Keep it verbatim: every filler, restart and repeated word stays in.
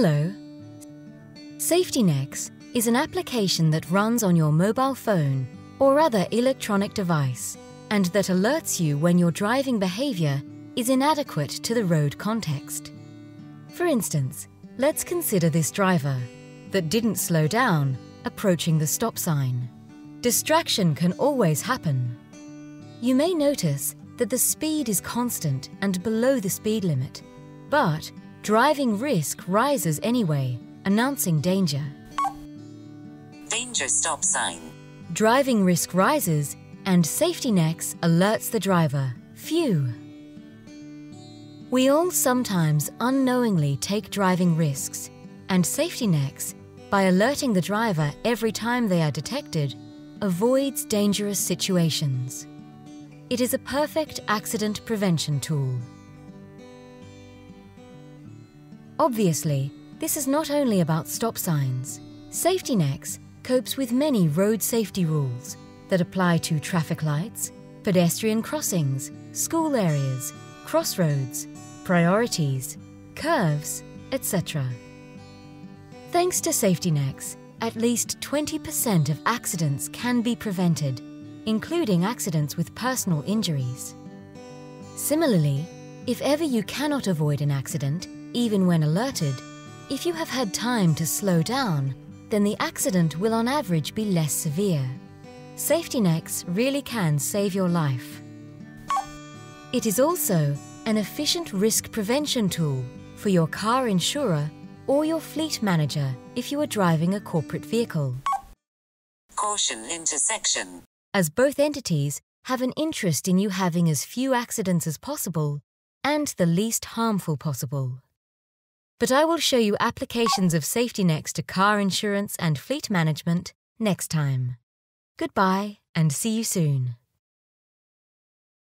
Hello. SafetyNex is an application that runs on your mobile phone or other electronic device and that alerts you when your driving behavior is inadequate to the road context. For instance, let's consider this driver that didn't slow down approaching the stop sign. Distraction can always happen. You may notice that the speed is constant and below the speed limit, but driving risk rises anyway, announcing danger. Danger stop sign. Driving risk rises and SafetyNex alerts the driver. Phew! We all sometimes unknowingly take driving risks, and SafetyNex, by alerting the driver every time they are detected, avoids dangerous situations. It is a perfect accident prevention tool. Obviously, this is not only about stop signs. SafetyNex copes with many road safety rules that apply to traffic lights, pedestrian crossings, school areas, crossroads, priorities, curves, et cetera. Thanks to SafetyNex, at least twenty percent of accidents can be prevented, including accidents with personal injuries. Similarly, if ever you cannot avoid an accident, even when alerted, if you have had time to slow down, then the accident will on average be less severe. SafetyNex really can save your life. It is also an efficient risk prevention tool for your car insurer or your fleet manager if you are driving a corporate vehicle. Caution intersection. As both entities have an interest in you having as few accidents as possible and the least harmful possible. But I will show you applications of SafetyNex to car insurance and fleet management next time. Goodbye and see you soon.